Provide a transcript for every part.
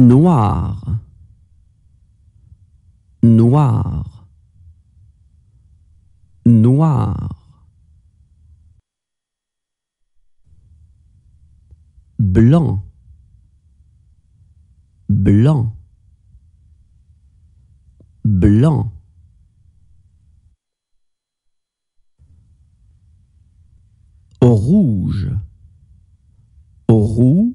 noir, noir, noir. Blanc, blanc, blanc. Rouge, rouge,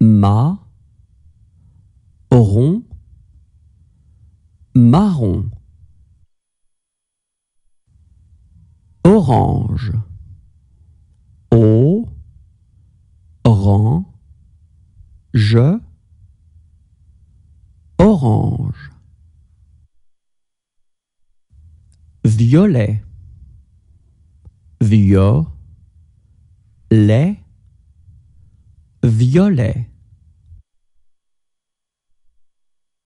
marron, marron. Orange, orange, orange. Violet, violet, violet.